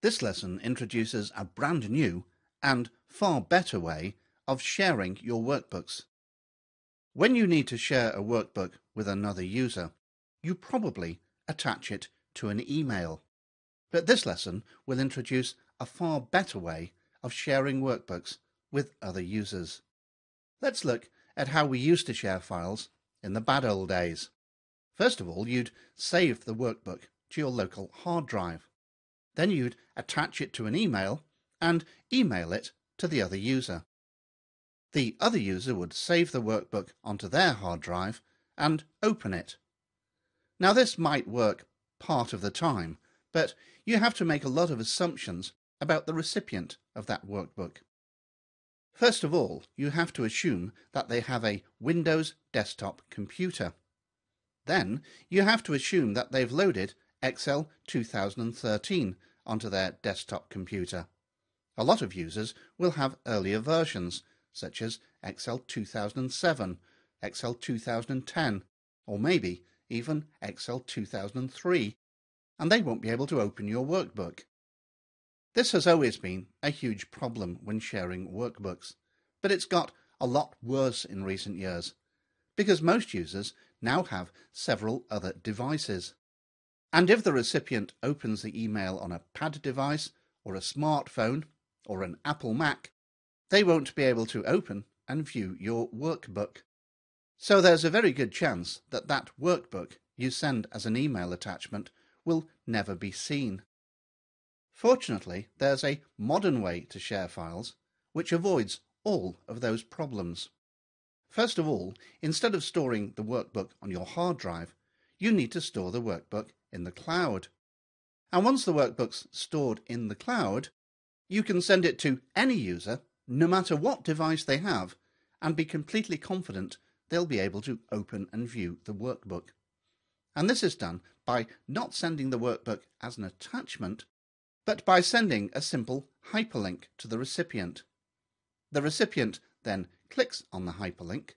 This lesson introduces a brand new and far better way of sharing your workbooks. When you need to share a workbook with another user, you probably attach it to an email. But this lesson will introduce a far better way of sharing workbooks with other users. Let's look at how we used to share files in the bad old days. First of all, you'd save the workbook to your local hard drive. Then you'd attach it to an email and email it to the other user. The other user would save the workbook onto their hard drive and open it. Now, this might work part of the time, but you have to make a lot of assumptions about the recipient of that workbook. First of all, you have to assume that they have a Windows desktop computer. Then you have to assume that they've loaded Excel 2013 onto their desktop computer. A lot of users will have earlier versions, such as Excel 2007, Excel 2010, or maybe even Excel 2003, and they won't be able to open your workbook. This has always been a huge problem when sharing workbooks, but it's got a lot worse in recent years, because most users now have several other devices. And if the recipient opens the email on a pad device, or a smartphone, or an Apple Mac, they won't be able to open and view your workbook. So there's a very good chance that that workbook you send as an email attachment will never be seen. Fortunately, there's a modern way to share files which avoids all of those problems. First of all, instead of storing the workbook on your hard drive, you need to store the workbook in the cloud. And once the workbook's stored in the cloud, you can send it to any user, no matter what device they have, and be completely confident they'll be able to open and view the workbook. And this is done by not sending the workbook as an attachment, but by sending a simple hyperlink to the recipient. The recipient then clicks on the hyperlink,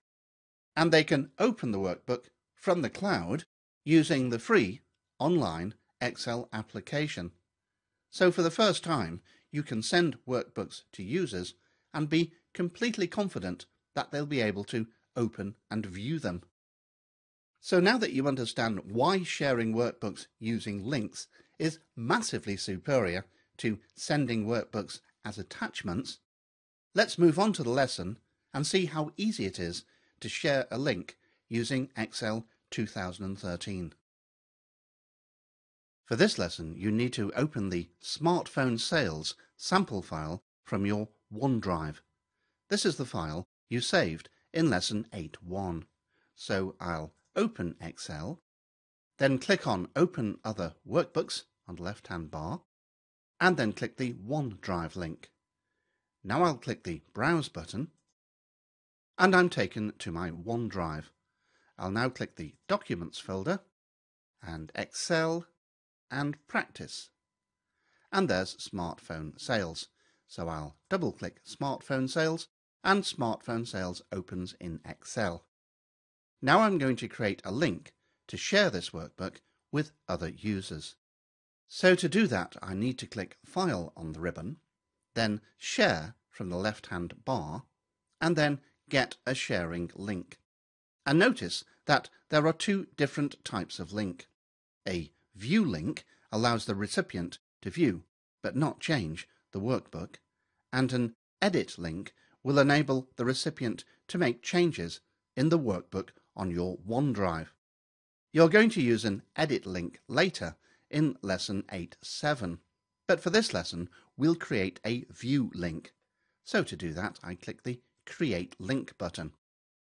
and they can open the workbook from the cloud using the free online Excel application. So for the first time, you can send workbooks to users and be completely confident that they'll be able to open and view them. So now that you understand why sharing workbooks using links is massively superior to sending workbooks as attachments, let's move on to the lesson and see how easy it is to share a link using Excel 2013. For this lesson, you need to open the Smartphone Sales sample file from your OneDrive. This is the file you saved in Lesson 8.1. So I'll open Excel, then click on Open Other Workbooks on the left-hand bar, and then click the OneDrive link. Now I'll click the Browse button, and I'm taken to my OneDrive. I'll now click the Documents folder, and Excel, and Practice. And there's Smartphone Sales. So I'll double-click Smartphone Sales, and Smartphone Sales opens in Excel. Now I'm going to create a link to share this workbook with other users. So to do that, I need to click File on the ribbon, then Share from the left-hand bar, and then Get a Sharing Link. And notice that there are two different types of link. A View link allows the recipient to view, but not change, the workbook, and an edit link will enable the recipient to make changes in the workbook on your OneDrive. You're going to use an edit link later in Lesson 8.7, but for this lesson we'll create a view link. So to do that, I click the Create Link button,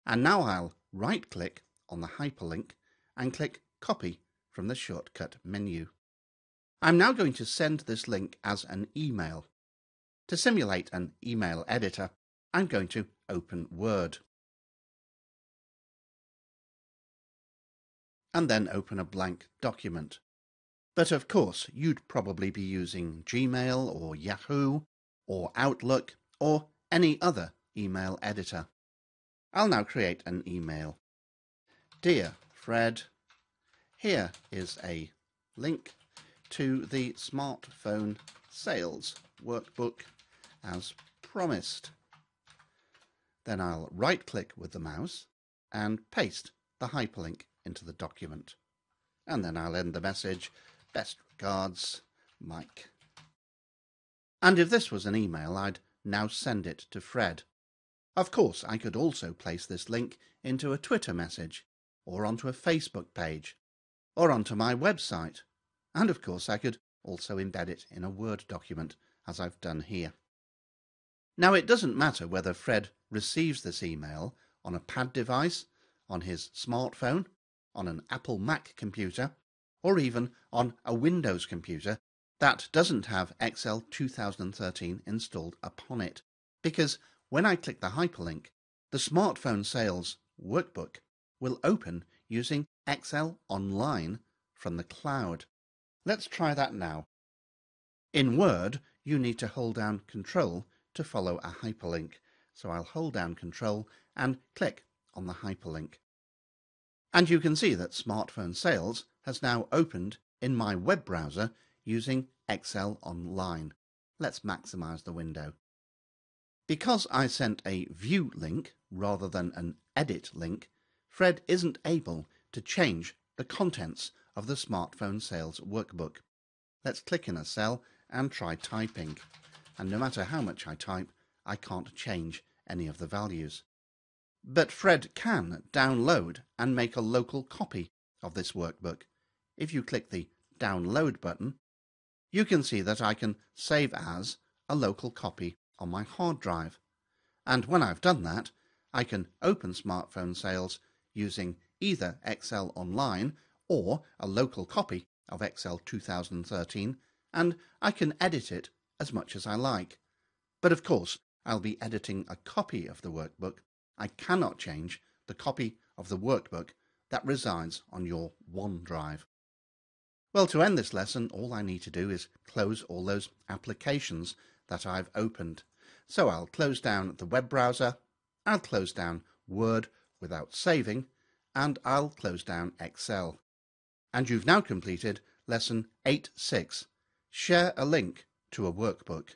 and now I'll right-click on the hyperlink and click Copy from the shortcut menu. I'm now going to send this link as an email. To simulate an email editor, I'm going to open Word, and then open a blank document. But of course, you'd probably be using Gmail or Yahoo or Outlook or any other email editor. I'll now create an email. Dear Fred, here is a link to the smartphone sales workbook as promised. Then I'll right-click with the mouse and paste the hyperlink into the document. And then I'll end the message, "Best regards, Mike." And if this was an email, I'd now send it to Fred. Of course, I could also place this link into a Twitter message, or onto a Facebook page, or onto my website. And of course, I could also embed it in a Word document, as I've done here. Now, it doesn't matter whether Fred receives this email on a pad device, on his smartphone, on an Apple Mac computer, or even on a Windows computer that doesn't have Excel 2013 installed upon it, because when I click the hyperlink, the Smartphone Sales Workbook will open using Excel Online from the cloud. Let's try that now. In Word, you need to hold down Control to follow a hyperlink, so I'll hold down Control and click on the hyperlink. And you can see that Smartphone Sales has now opened in my web browser using Excel Online. Let's maximize the window. Because I sent a view link rather than an edit link, Fred isn't able to change the contents of the Smartphone Sales Workbook. Let's click in a cell and try typing. And no matter how much I type, I can't change any of the values. But Fred can download and make a local copy of this workbook. If you click the Download button, you can see that I can save as a local copy on my hard drive. And when I've done that, I can open Smartphone Sales using either Excel Online or a local copy of Excel 2013, and I can edit it as much as I like. But of course, I'll be editing a copy of the workbook. I cannot change the copy of the workbook that resides on your OneDrive. Well, to end this lesson, all I need to do is close all those applications that I've opened. So I'll close down the web browser, I'll close down Word without saving, and I'll close down Excel. And you've now completed Lesson 8.6, Share a Link to a Workbook.